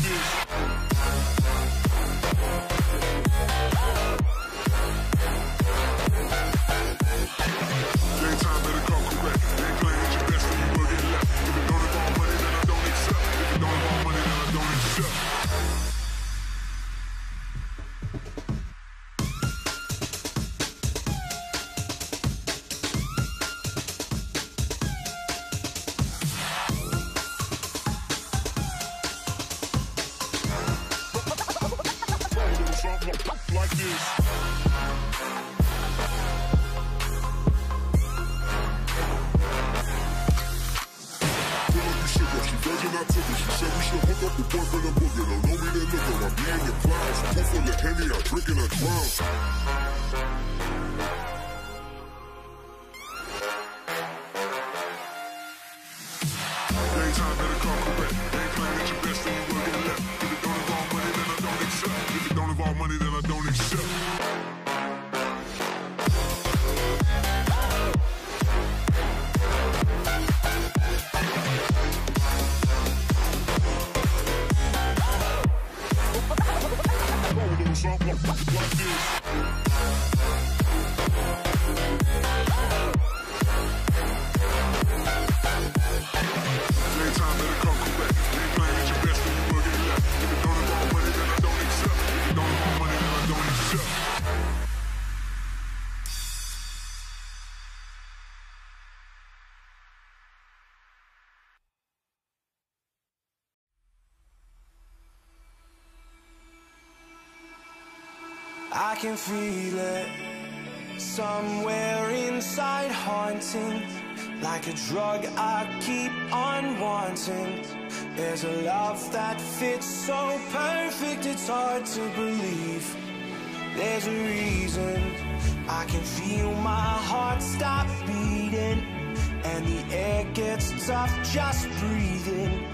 Like this. I can feel it somewhere inside, haunting like a drug I keep on wanting. There's a love that fits so perfect, it's hard to believe. There's a reason I can feel my heart stop beating, and the air gets tough just breathing.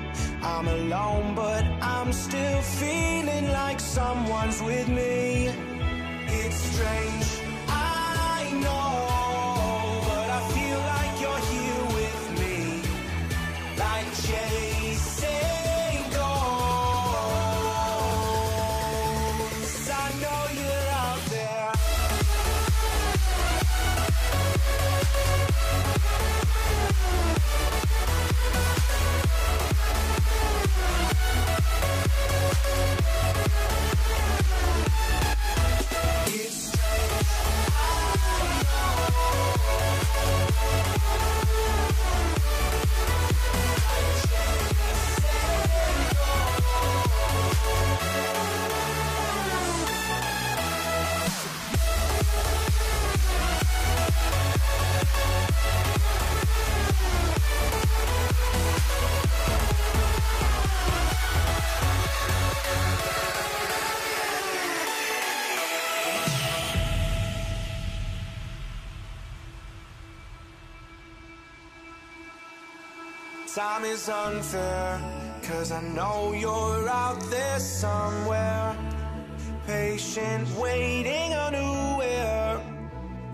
I'm alone, but I'm still feeling like someone's with me. It's strange, I know, but I feel like you're here with me, like chasing ghosts. I know you're out there. Time is unfair, cause I know you're out there somewhere, patient, waiting unaware,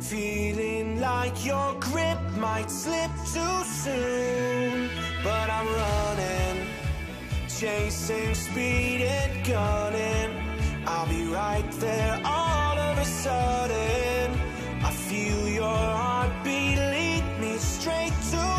feeling like your grip might slip too soon. But I'm running, chasing speed and gunning. I'll be right there all of a sudden. I feel your heartbeat lead me straight to